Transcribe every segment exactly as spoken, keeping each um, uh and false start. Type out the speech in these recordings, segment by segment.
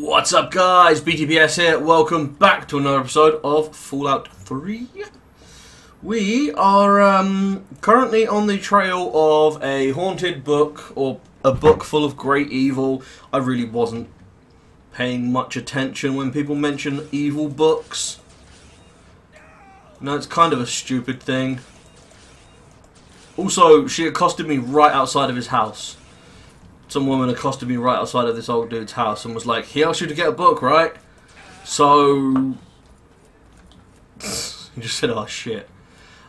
What's up, guys? B T B S here. Welcome back to another episode of Fallout three. We are um, currently on the trail of a haunted book, or a book full of great evil. I really wasn't paying much attention when people mention evil books. No, it's kind of a stupid thing. Also, she accosted me right outside of his house. Some woman accosted me right outside of this old dude's house and was like, he asked you to get a book, right? So... he just said, oh shit.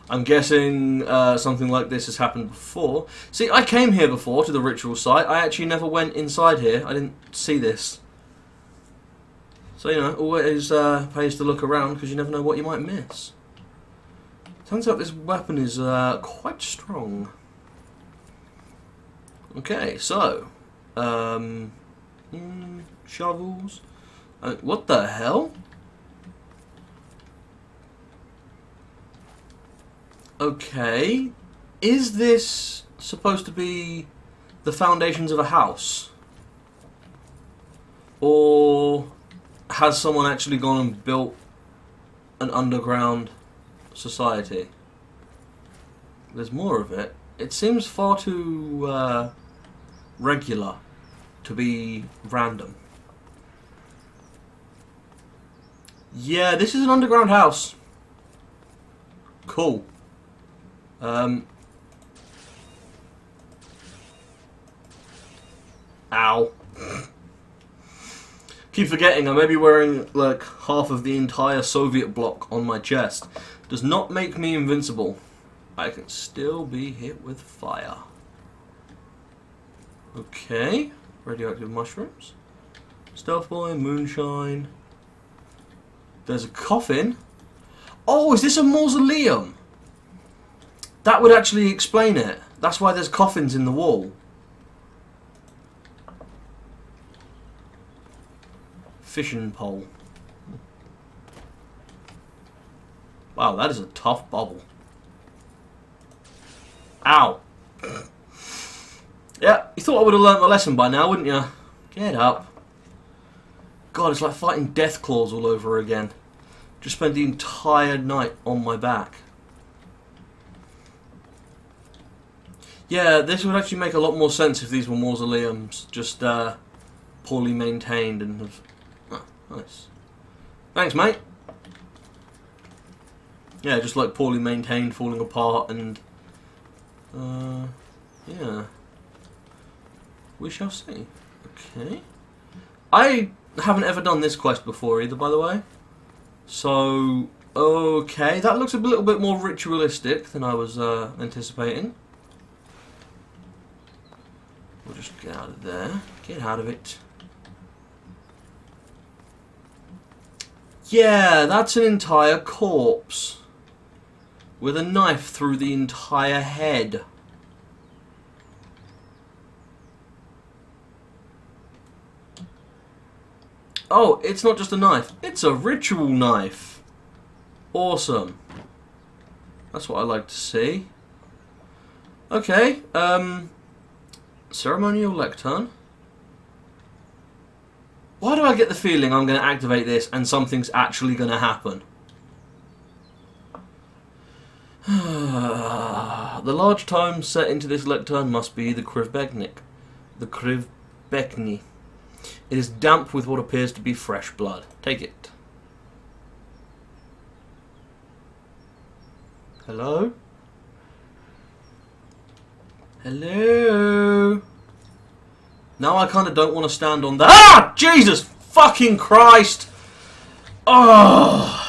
I'm guessing uh, something like this has happened before. See, I came here before to the ritual site. I actually never went inside here. I didn't see this. So, you know, always uh, pays to look around because you never know what you might miss. Turns out this weapon is uh, quite strong. Okay, so... Um... Mm, shovels... Uh, what the hell? Okay... Is this supposed to be the foundations of a house? Or... has someone actually gone and built an underground society? There's more of it. It seems far too uh, regular to be random. Yeah, this is an underground house. Cool. Um. Ow. Keep forgetting, I may be wearing like half of the entire Soviet bloc on my chest. Does not make me invincible. I can still be hit with fire. Okay. Radioactive mushrooms. Stealth boy, moonshine. There's a coffin. Oh, is this a mausoleum? That would actually explain it. That's why there's coffins in the wall. Fishing pole. Wow, that is a tough bubble. Ow. Yeah, you thought I would have learned my lesson by now, wouldn't you? Get up. God, it's like fighting death claws all over again. Just spent the entire night on my back. Yeah, this would actually make a lot more sense if these were mausoleums. Just uh, poorly maintained and have... Nice. Thanks, mate. Yeah, just like poorly maintained, falling apart, and... Uh, yeah. We shall see. Okay. I haven't ever done this quest before either, by the way. So, okay. That looks a little bit more ritualistic than I was uh, anticipating. We'll just get out of there. Get out of it. Yeah, that's an entire corpse. With a knife through the entire head. Oh, it's not just a knife. It's a ritual knife. Awesome. That's what I like to see. Okay, um... ceremonial lectern. Why do I get the feeling I'm going to activate this and something's actually going to happen? The large tome set into this lectern must be the Krivbeknik. The Krivbeknih. It is damp with what appears to be fresh blood. Take it. Hello? Hello? Now I kind of don't want to stand on that. Ah! Jesus fucking Christ! Oh!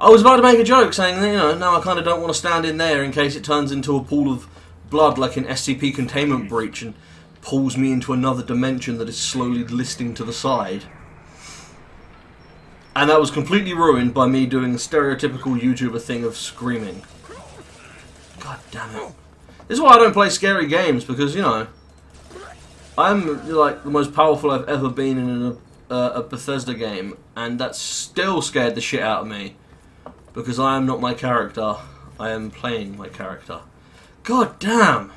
I was about to make a joke saying, you know, now I kind of don't want to stand in there in case it turns into a pool of blood like an S C P containment breach and pulls me into another dimension that is slowly listing to the side. And that was completely ruined by me doing the stereotypical YouTuber thing of screaming. God damn it. This is why I don't play scary games, because, you know... I'm, like, the most powerful I've ever been in a, uh, a Bethesda game, and that still scared the shit out of me. Because I am not my character. I am playing my character. God damn!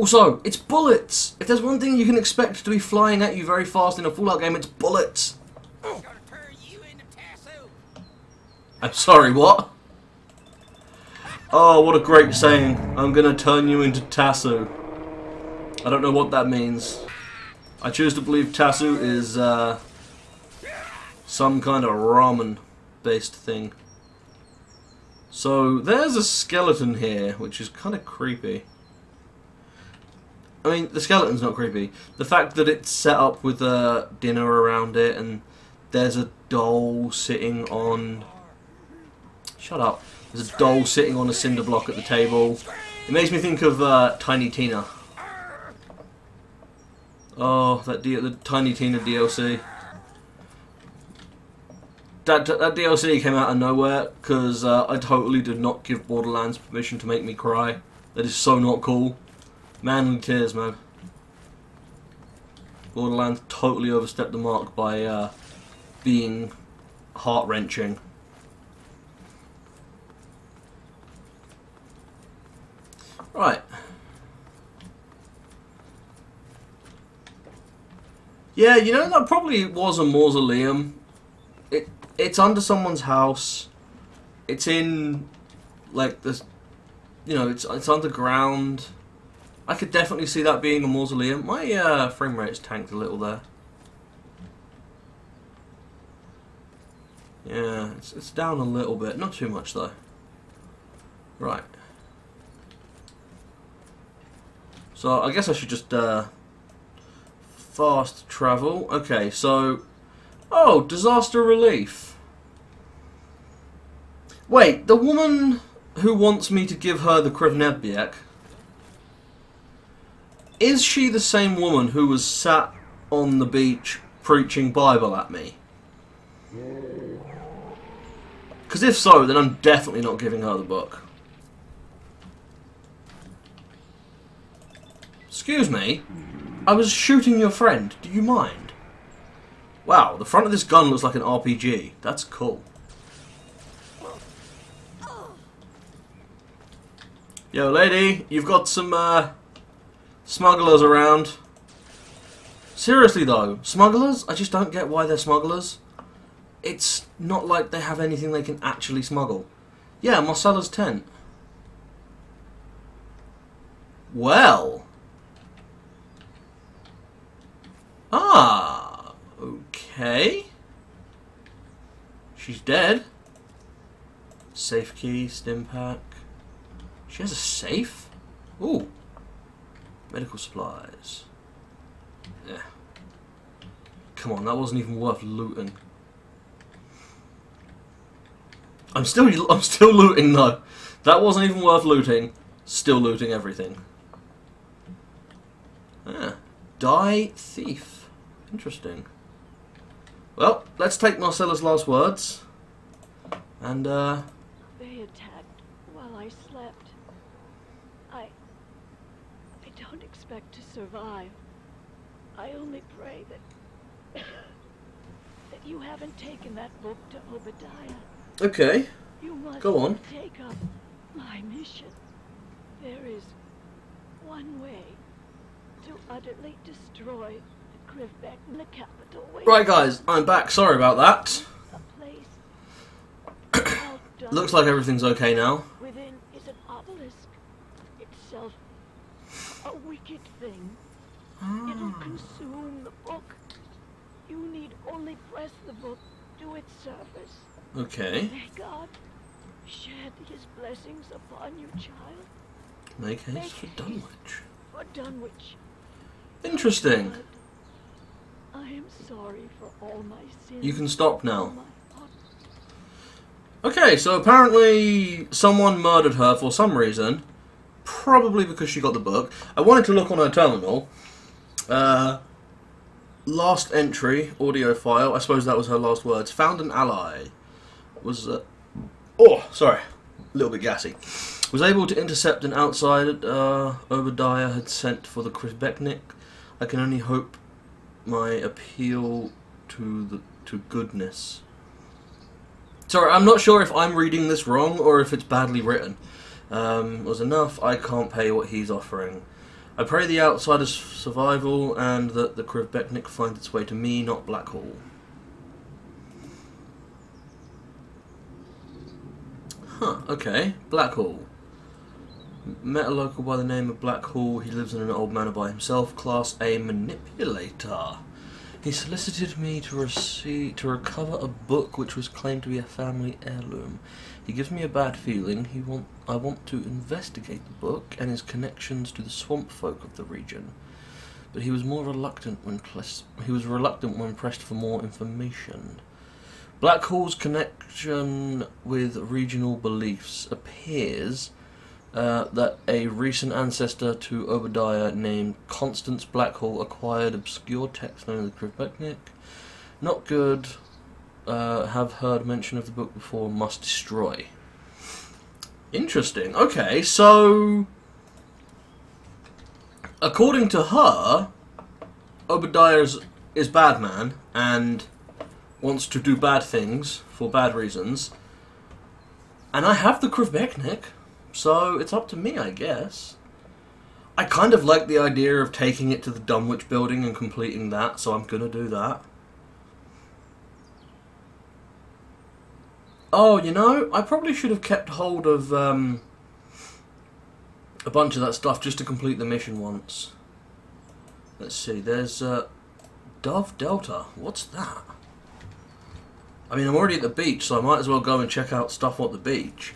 Also, it's bullets! If there's one thing you can expect to be flying at you very fast in a Fallout game, it's bullets! I'm, gonna turn you into tasso. I'm sorry, what? Oh, what a great saying. I'm gonna turn you into tasso. I don't know what that means. I choose to believe tasso is uh, some kind of ramen-based thing. So, there's a skeleton here, which is kind of creepy. I mean, the skeleton's not creepy. The fact that it's set up with a dinner around it, and there's a doll sitting on... Shut up. There's a doll sitting on a cinder block at the table. It makes me think of uh, Tiny Tina. Oh, that D the Tiny Tina D L C. That, that D L C came out of nowhere, because uh, I totally did not give Borderlands permission to make me cry. That is so not cool. Manly tears, man. Borderlands totally overstepped the mark by uh, being heart-wrenching. Right. Yeah, you know, that probably was a mausoleum. It It's under someone's house. It's in, like, this... You know, it's, it's underground... I could definitely see that being a mausoleum. My uh, frame rate's tanked a little there. Yeah, it's, it's down a little bit. Not too much, though. Right. So, I guess I should just uh, fast travel. Okay, so... Oh, disaster relief. Wait, the woman who wants me to give her the Krivnedbyek... Is she the same woman who was sat on the beach preaching Bible at me? Because if so, then I'm definitely not giving her the book. Excuse me, I was shooting your friend. Do you mind? Wow, the front of this gun looks like an R P G. That's cool. Yo, lady, you've got some, uh... smugglers around. Seriously though, smugglers? I just don't get why they're smugglers. It's not like they have anything they can actually smuggle. Yeah, Marcella's tent. Well. Ah, okay. She's dead. Safe key, stim pack. She has a safe? Ooh. Medical supplies. Yeah. Come on, that wasn't even worth looting. I'm still, I'm still looting though. That wasn't even worth looting. Still looting everything. Yeah. Die thief. Interesting. Well, let's take Marcella's last words. And uh. They attacked while I slept. To survive. I only pray that that you haven't taken that book to Obadiah. Okay. You must go on. Take up my mission. There is one way to utterly destroy the Krivbeknik in the capital. Right, guys, I'm back. Sorry about that. A place looks like everything's okay now. Within is an obelisk itself. A wicked thing. Ah. It'll consume the book. You need only press the book to its surface. Okay. May God shed his blessings upon you, child. Make haste Make for Dunwich. For Dunwich. Interesting. God, I am sorry for all my sins. You can stop now. Okay, so apparently someone murdered her for some reason. Probably because she got the book. I wanted to look on her terminal. Uh, last entry, audio file. I suppose that was her last words. Found an ally. Was uh, oh, sorry, a little bit gassy. Was able to intercept an outsider. Uh, Obadiah had sent for the Kribeknik. I can only hope my appeal to the to goodness. Sorry, I'm not sure if I'm reading this wrong or if it's badly written. Um, was enough, I can't pay what he's offering. I pray the Outsider's survival and that the Krivbeknik find its way to me, not Blackhall. Huh, okay. Blackhall. Met a local by the name of Blackhall. He lives in an old manor by himself. Class A manipulator. He solicited me to receive, to recover a book which was claimed to be a family heirloom. He gives me a bad feeling. He want, I want to investigate the book and his connections to the swamp folk of the region. But he was more reluctant when he was reluctant when pressed for more information. Blackhall's connection with regional beliefs appears uh, that a recent ancestor to Obadiah named Constance Blackhall acquired obscure text known as the Kripetnik. Not good, uh, have heard mention of the book before, must destroy. Interesting, okay, so according to her, Obadiah is, is bad man and wants to do bad things for bad reasons, and I have the Krivnedbyek, so it's up to me, I guess. I kind of like the idea of taking it to the Dunwich building and completing that, so I'm gonna do that. Oh, you know, I probably should have kept hold of um, a bunch of that stuff just to complete the mission once. Let's see, there's uh, Dove Delta. What's that? I mean, I'm already at the beach, so I might as well go and check out stuff at the beach.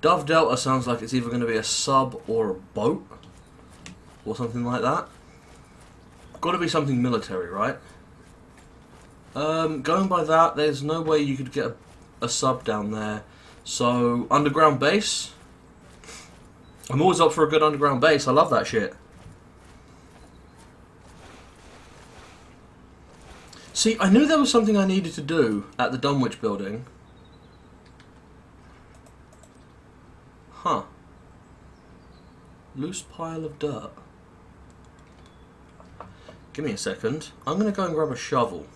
Dove Delta sounds like it's either going to be a sub or a boat, or something like that. Got to be something military, right? Um, going by that, there's no way you could get a, a sub down there. So, underground base. I'm always up for a good underground base. I love that shit. See, I knew there was something I needed to do at the Dunwich building. Huh. Loose pile of dirt. Give me a second. I'm going to go and grab a shovel.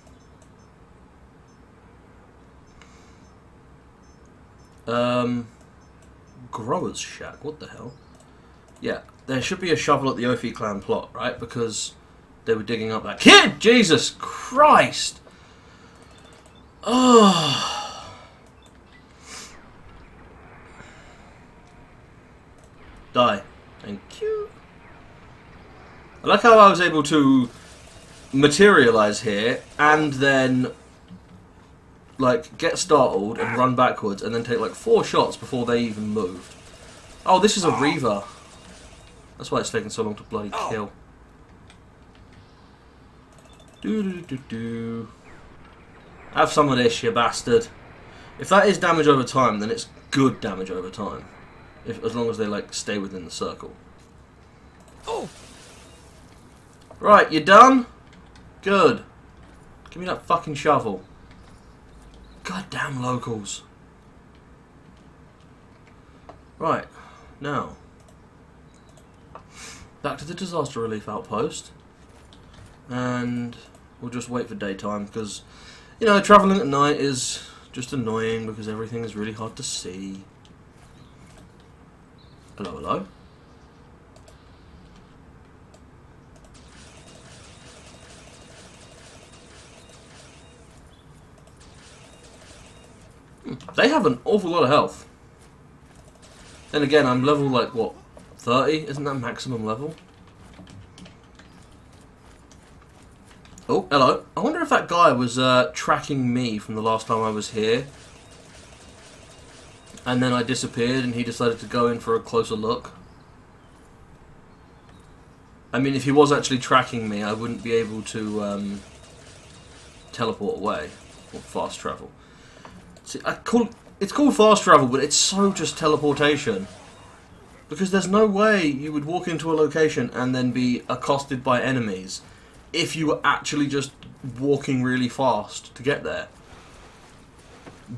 Um, Grower's Shack, what the hell? Yeah, there should be a shovel at the Ophi Clan plot, right? Because they were digging up that kid! Jesus Christ! Oh. Die. Thank you. I like how I was able to materialize here and then, like, get startled and run backwards and then take, like, four shots before they even moved. Oh, this is a Reaver. That's why it's taking so long to bloody kill. Do do do do. Have some of this, you bastard. If that is damage over time, then it's good damage over time. If as long as they like stay within the circle. Oh. Right, you done? Good. Give me that fucking shovel. Goddamn locals. Right, now. Back to the disaster relief outpost. And we'll just wait for daytime because, you know, travelling at night is just annoying because everything is really hard to see. Hello, hello. Hmm. They have an awful lot of health. Then again, I'm level like, what, thirty? Isn't that maximum level? Oh, hello. I wonder if that guy was uh, tracking me from the last time I was here. And then I disappeared and he decided to go in for a closer look. I mean, if he was actually tracking me, I wouldn't be able to um, teleport away. Or fast travel. See, I call, it's called fast travel, but it's so just teleportation. Because there's no way you would walk into a location and then be accosted by enemies if you were actually just walking really fast to get there.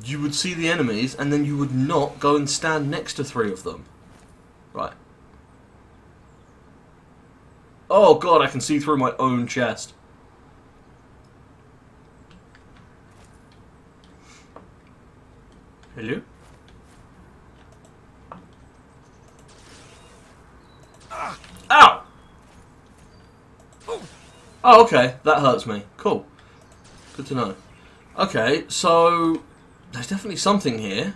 You would see the enemies, and then you would not go and stand next to three of them. Right. Oh god, I can see through my own chest. Hello? Ah. Ow! Oh, okay. That hurts me. Cool. Good to know. Okay, so there's definitely something here.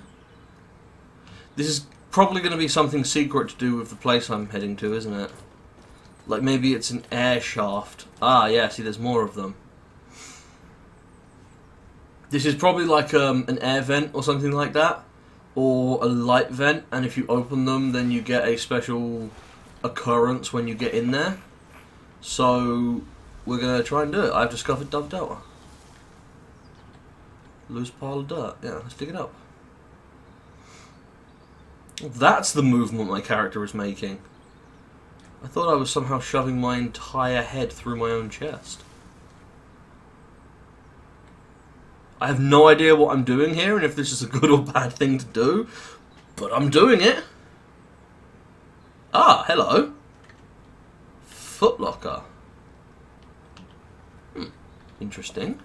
This is probably going to be something secret to do with the place I'm heading to, isn't it? Like, maybe it's an air shaft. Ah, yeah, see, there's more of them. This is probably like um, an air vent or something like that. Or a light vent, and if you open them, then you get a special occurrence when you get in there. So, we're going to try and do it. I've discovered Dove Delta. Loose pile of dirt. Yeah, let's dig it up. That's the movement my character is making. I thought I was somehow shoving my entire head through my own chest. I have no idea what I'm doing here and if this is a good or bad thing to do, but I'm doing it. Ah, hello. Footlocker. Hmm, interesting.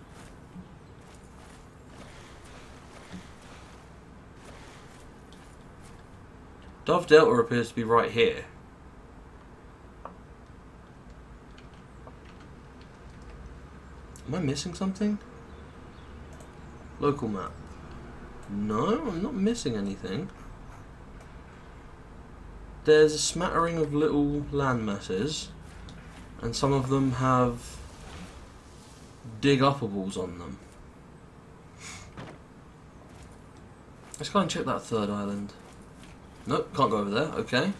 Dove Delta appears to be right here. Am I missing something? Local map. No, I'm not missing anything. There's a smattering of little land masses, and some of them have dig-uppables on them. Let's go and check that third island. Nope, can't go over there, okay.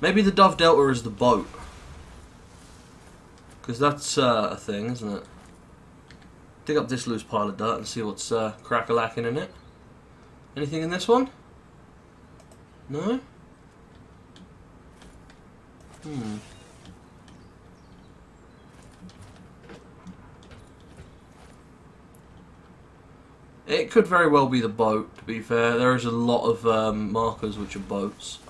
Maybe the Dove Delta is the boat. Because that's uh, a thing, isn't it? Dig up this loose pile of dirt and see what's uh, crack-a-lacking in it. Anything in this one? No? Hmm. It could very well be the boat, to be fair. There is a lot of um, markers which are boats.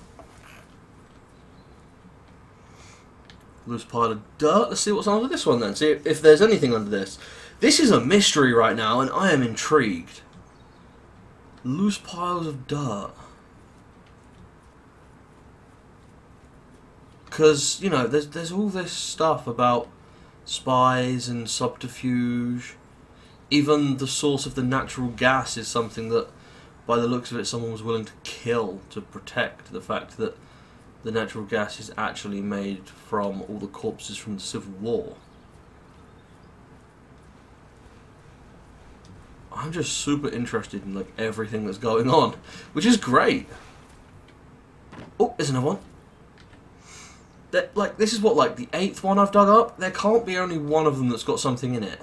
Loose pile of dirt. Let's see what's under this one then. See if there's anything under this. This is a mystery right now, and I am intrigued. Loose piles of dirt. Because, you know, there's, there's all this stuff about spies and subterfuge. Even the source of the natural gas is something that, by the looks of it, someone was willing to kill to protect the fact that the natural gas is actually made from all the corpses from the Civil War. I'm just super interested in, like, everything that's going on, which is great. Oh, there's another one. That, like, this is what, like, the eighth one I've dug up? There can't be only one of them that's got something in it.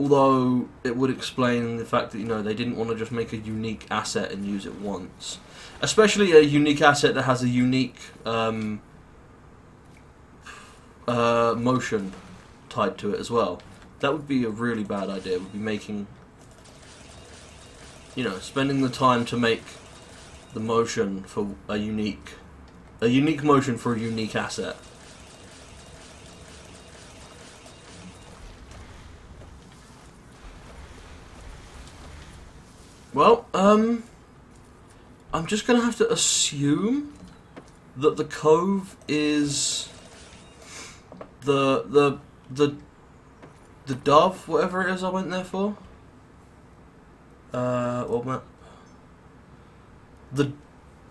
Although, it would explain the fact that, you know, they didn't want to just make a unique asset and use it once. Especially a unique asset that has a unique um, uh, motion tied to it as well. That would be a really bad idea. We'd be making, you know, spending the time to make the motion for a unique, a unique motion for a unique asset. Well, um, I'm just gonna have to assume that the cove is the the the. The Dove, whatever it is I went there for. Uh, what map? The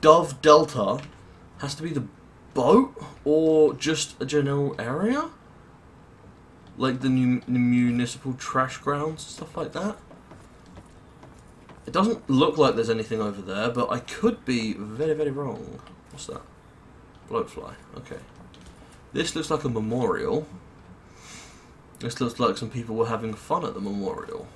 Dove Delta has to be the boat, or just a general area? Like the, new, the municipal trash grounds, stuff like that. It doesn't look like there's anything over there, but I could be very, very wrong. What's that? Bloatfly, okay. This looks like a memorial. This looks like some people were having fun at the memorial.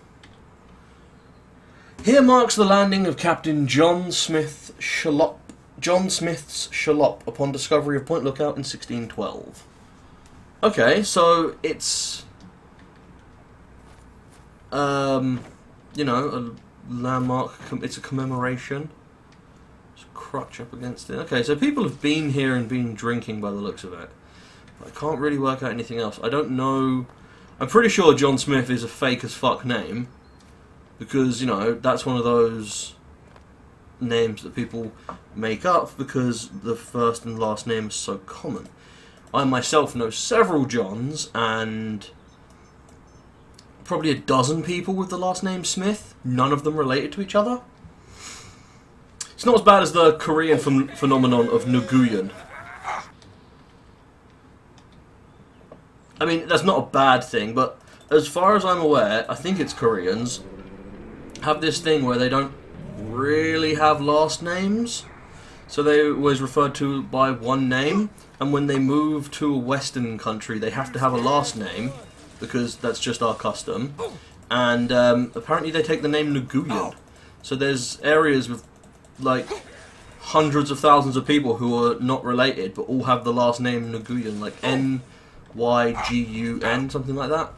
Here marks the landing of Captain John Smith Shallop, John Smith's Shallop upon discovery of Point Lookout in sixteen twelve. Okay, so it's, um, you know, a landmark. It's a commemoration. It's a crutch up against it. Okay, so people have been here and been drinking by the looks of it. I can't really work out anything else. I don't know. I'm pretty sure John Smith is a fake as fuck name, because, you know, that's one of those names that people make up because the first and last name is so common. I myself know several Johns and probably a dozen people with the last name Smith, none of them related to each other. It's not as bad as the Korean ph phenomenon of Nguyen. I mean, that's not a bad thing, but as far as I'm aware, I think it's Koreans have this thing where they don't really have last names, so they always referred to by one name, and when they move to a Western country they have to have a last name, because that's just our custom, and um, apparently they take the name Nguyen. So there's areas with like hundreds of thousands of people who are not related but all have the last name Nguyen, like N Y G U N, something like that.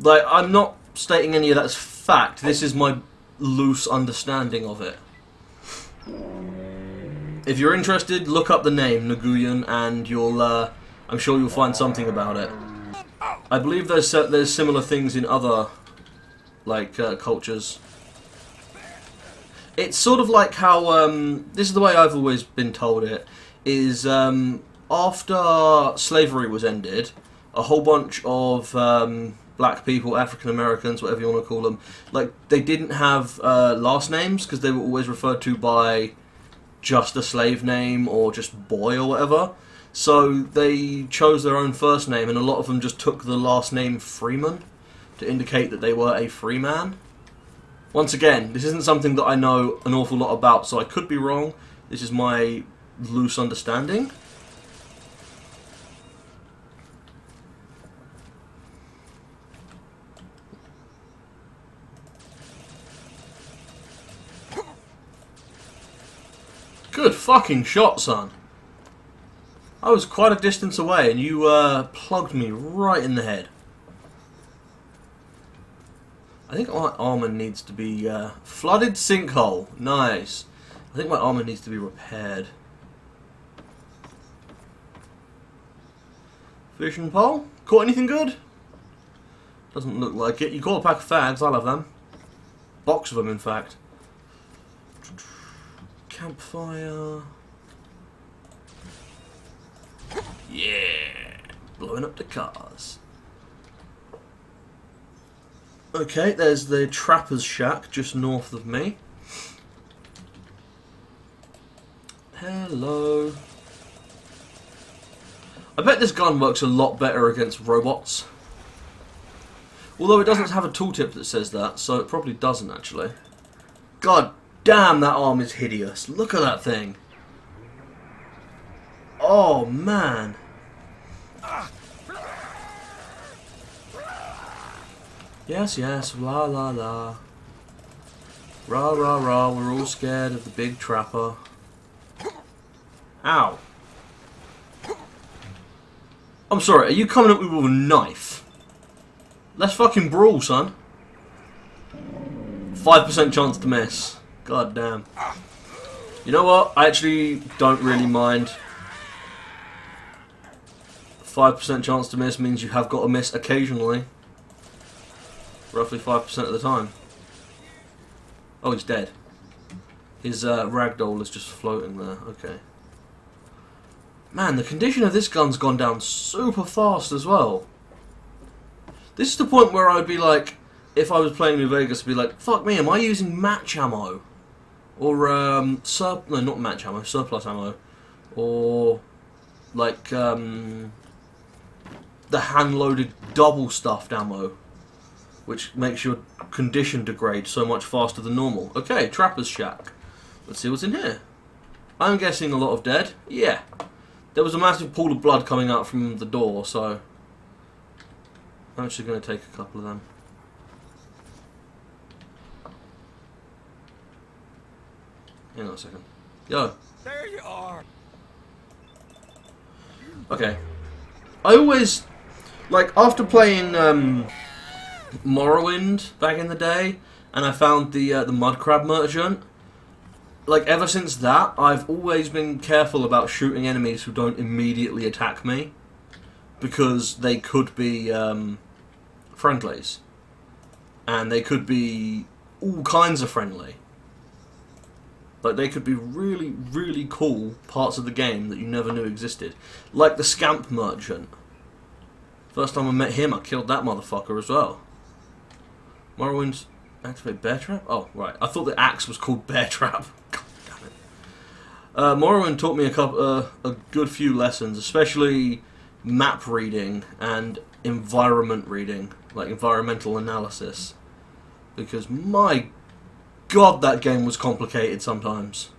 Like, I'm not stating any of that as fact, this is my loose understanding of it. If you're interested, look up the name Nguyen and you'll, uh, I'm sure you'll find something about it. I believe there's uh, there's similar things in other, like, uh, cultures. It's sort of like how, um, this is the way I've always been told it, is um, after slavery was ended, a whole bunch of um, black people, African Americans, whatever you want to call them, like, they didn't have uh, last names because they were always referred to by just a slave name or just boy or whatever. So they chose their own first name, and a lot of them just took the last name Freeman to indicate that they were a free man. Once again, this isn't something that I know an awful lot about, so I could be wrong. This is my loose understanding. Good fucking shot, son. I was quite a distance away and you uh, plugged me right in the head. I think my armor needs to be... Uh, flooded sinkhole. Nice. I think my armor needs to be repaired. Fishing pole? Caught anything good? Doesn't look like it. You caught a pack of fags. I love them. Box of them, in fact. Campfire... Yeah, blowing up the cars. Okay, there's the Trapper's Shack just north of me. Hello. I bet this gun works a lot better against robots. Although it doesn't have a tooltip that says that, so it probably doesn't actually. God damn, that arm is hideous. Look at that thing. Oh, man. Yes, yes, la la la. Ra ra ra, we're all scared of the big trapper. Ow. I'm sorry, are you coming up with a knife? Let's fucking brawl, son. five percent chance to miss. God damn. You know what? I actually don't really mind. five percent chance to miss means you have got to miss occasionally. Roughly five percent of the time. Oh, he's dead. His uh, ragdoll is just floating there. Okay. Man, the condition of this gun's gone down super fast as well. This is the point where I'd be like, if I was playing New Vegas, I'd be like, fuck me, am I using match ammo? Or, um, sur- no, not match ammo, surplus ammo. Or, like, um... the hand-loaded double-stuffed ammo, which makes your condition degrade so much faster than normal. Okay, Trapper's Shack. Let's see what's in here. I'm guessing a lot of dead. Yeah. There was a massive pool of blood coming out from the door, so... I'm actually going to take a couple of them. Hang on a second. Yo. There you are. Okay. I always... Like, after playing, um... Morrowind back in the day, and I found the uh, the Mud Crab Merchant. Like, ever since that, I've always been careful about shooting enemies who don't immediately attack me, because they could be um, friendlies, and they could be all kinds of friendly. Like, they could be really, really cool parts of the game that you never knew existed. Like the Scamp Merchant. First time I met him, I killed that motherfucker as well. Morrowind's activate Bear Trap? Oh, right. I thought the axe was called Bear Trap. God damn it. Uh, Morrowind taught me a, couple, uh, a good few lessons, especially map reading and environment reading, like environmental analysis. Because, my God, that game was complicated sometimes.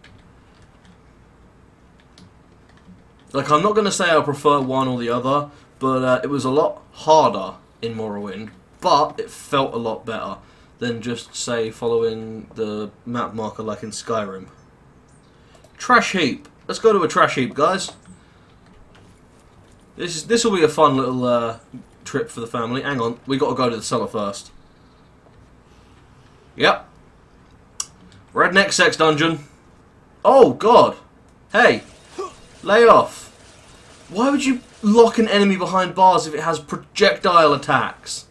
Like, I'm not going to say I prefer one or the other, but uh, it was a lot harder in Morrowind, but it felt a lot better than just, say, following the map marker like in Skyrim. Trash heap. Let's go to a trash heap, guys. This is, this will be a fun little uh, trip for the family. Hang on, we got to go to the cellar first. Yep. Redneck sex dungeon. Oh, God. Hey. Lay off. Why would you lock an enemy behind bars if it has projectile attacks?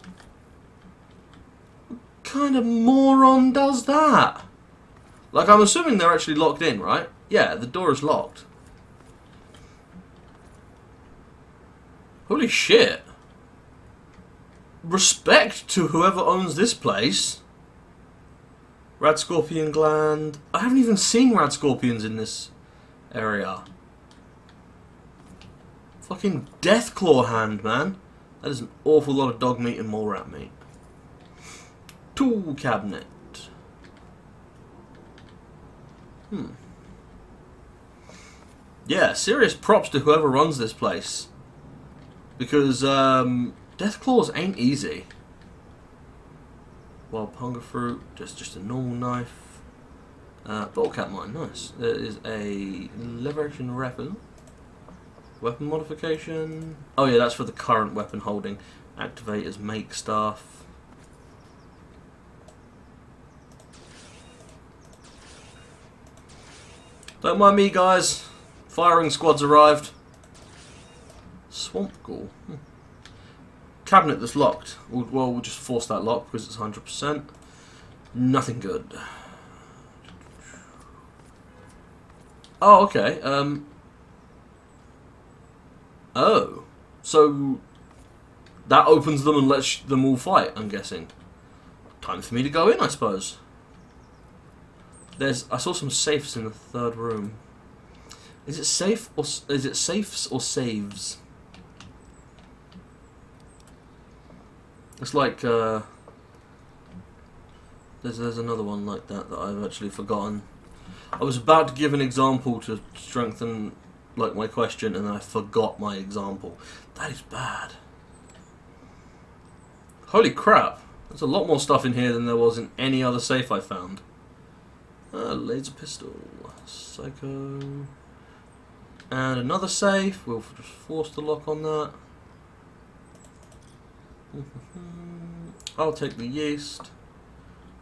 What kind of moron does that? Like, I'm assuming they're actually locked in, right? Yeah, the door is locked. Holy shit. Respect to whoever owns this place. Rad Scorpion Gland. I haven't even seen Rad Scorpions in this area. Fucking Deathclaw Hand, man. That is an awful lot of dog meat and more rat meat. Tool Cabinet. Hmm. Yeah, serious props to whoever runs this place. Because, um, Deathclaws ain't easy. Wild Punga Fruit, just, just a normal knife. Uh, bottle cap mine, nice. There is a lever action weapon. Weapon modification. Oh yeah, that's for the current weapon holding. Activate as make staff. Don't mind me, guys. Firing squad's arrived. Swamp Ghoul. Hmm. Cabinet that's locked. Well, we'll just force that lock because it's one hundred percent. Nothing good. Oh, okay. Um. Oh. So that opens them and lets them all fight, I'm guessing. Time for me to go in, I suppose. There's. I saw some safes in the third room. Is it safe or is it safes or saves? It's like, uh, there's, there's another one like that that I've actually forgotten. I was about to give an example to strengthen, like, my question, and then I forgot my example. That is bad. Holy crap. There's a lot more stuff in here than there was in any other safe I found. Uh, laser pistol. Psycho. And another safe. We'll just force the lock on that. I'll take the yeast,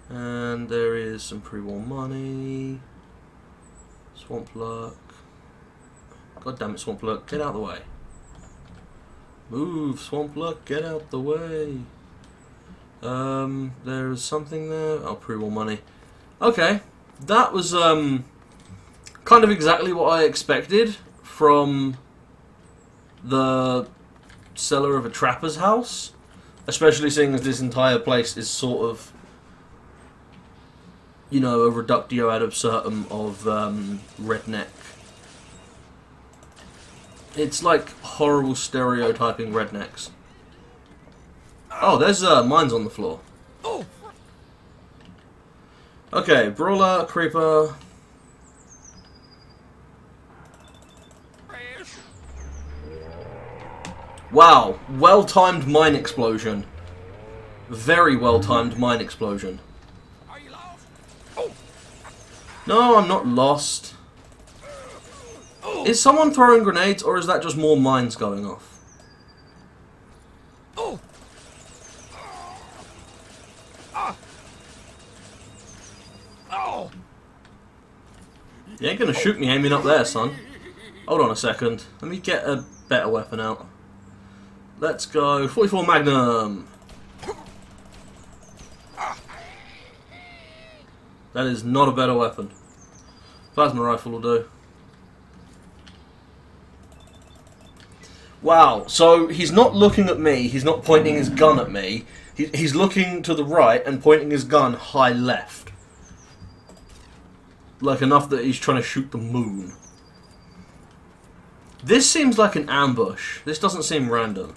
and there is some pre-war money. Swamp Lurk. God damn it, Swamp Lurk, get out of the way. Move, Swamp Lurk, get out the way. Um, there is something there. Oh, pre-war money. Okay, that was um kind of exactly what I expected from the cellar of a trapper's house, especially seeing as this entire place is sort of, you know, a reductio ad absurdum of um, redneck. It's like horrible stereotyping rednecks. Oh, there's uh, mines on the floor. Oh. Okay, Brawler, Creeper. Wow, well-timed mine explosion. Very well-timed mine explosion. Are you lost? Oh. No, I'm not lost. Oh. Is someone throwing grenades, or is that just more mines going off? Oh. Oh. Oh. You ain't gonna shoot me aiming up there, son. Hold on a second. Let me get a better weapon out. Let's go, forty-four Magnum. That is not a better weapon. Plasma rifle will do. Wow, so he's not looking at me, he's not pointing his gun at me. He, he's looking to the right and pointing his gun high left. Like enough that he's trying to shoot the moon. This seems like an ambush. This doesn't seem random.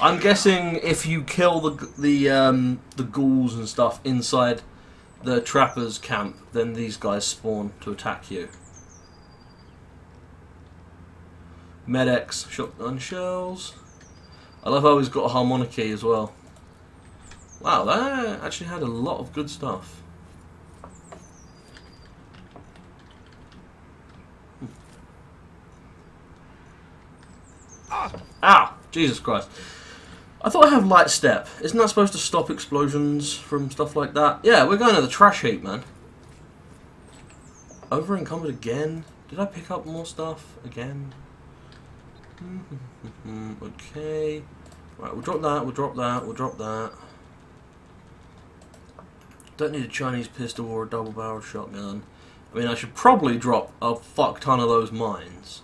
I'm guessing if you kill the the um, the ghouls and stuff inside the trappers camp, then these guys spawn to attack you. Medex, shotgun shells. I love how he's got a harmonica key as well. Wow, that actually had a lot of good stuff. Hmm. Ah. Ow! Jesus Christ. I thought I have light step. Isn't that supposed to stop explosions from stuff like that? Yeah, we're going to the trash heap, man. Over encumbered again? Did I pick up more stuff again? Okay. Right, we'll drop that, we'll drop that, we'll drop that. Don't need a Chinese pistol or a double-barreled shotgun. I mean, I should probably drop a fuck ton of those mines.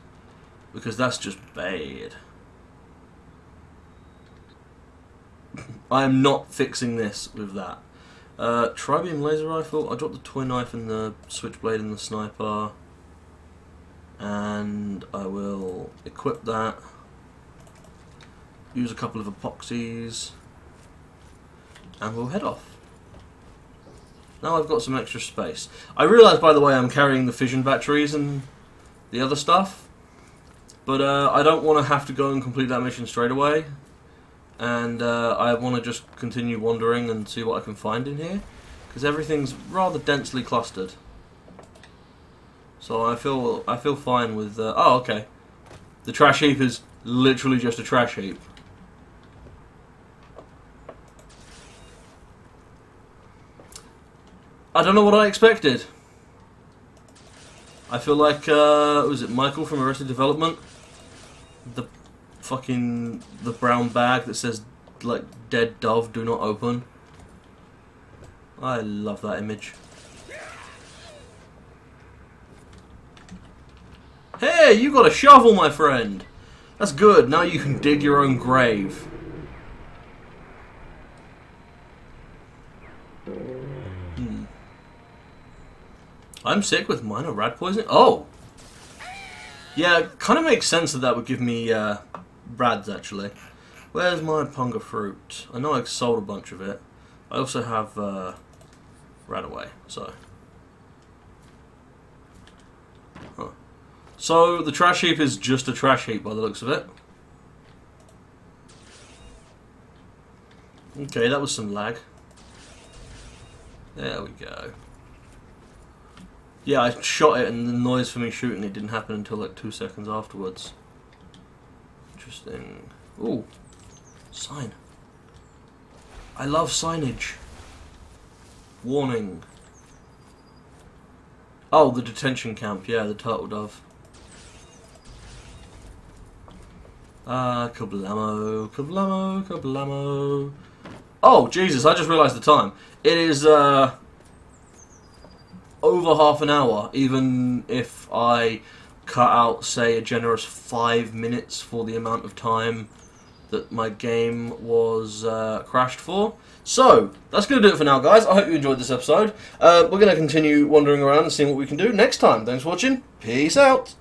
Because that's just bad. I am not fixing this with that. Uh, Tri-beam laser rifle. I dropped the toy knife and the switchblade and the sniper. And I will equip that. Use a couple of epoxies. And we'll head off. Now I've got some extra space. I realise, by the way, I'm carrying the fission batteries and the other stuff. But uh, I don't want to have to go and complete that mission straight away. And uh, I want to just continue wandering and see what I can find in here. Because everything's rather densely clustered. So I feel I feel fine with... Uh, oh, okay. The trash heap is literally just a trash heap. I don't know what I expected. I feel like, uh, was it Michael from Arrested Development? The fucking, the brown bag that says, like, dead dove, do not open. I love that image. Hey, you got a shovel, my friend! That's good, now you can dig your own grave. I'm sick with minor rat poisoning? Oh! Yeah, it kind of makes sense that that would give me uh, rads, actually. Where's my punga fruit? I know I sold a bunch of it. I also have uh, rat away, so... Huh. So, the trash heap is just a trash heap, by the looks of it. Okay, that was some lag. There we go. Yeah, I shot it and the noise for me shooting it didn't happen until like two seconds afterwards. Interesting. Ooh. Sign. I love signage. Warning. Oh, the detention camp. Yeah, the turtle dove. Ah, uh, kablamo, kablamo, kablamo. Oh, Jesus, I just realised the time. It is, uh... over half an hour, even if I cut out, say, a generous five minutes for the amount of time that my game was uh, crashed for. So, that's going to do it for now, guys. I hope you enjoyed this episode. Uh, we're going to continue wandering around and seeing what we can do next time. Thanks for watching. Peace out.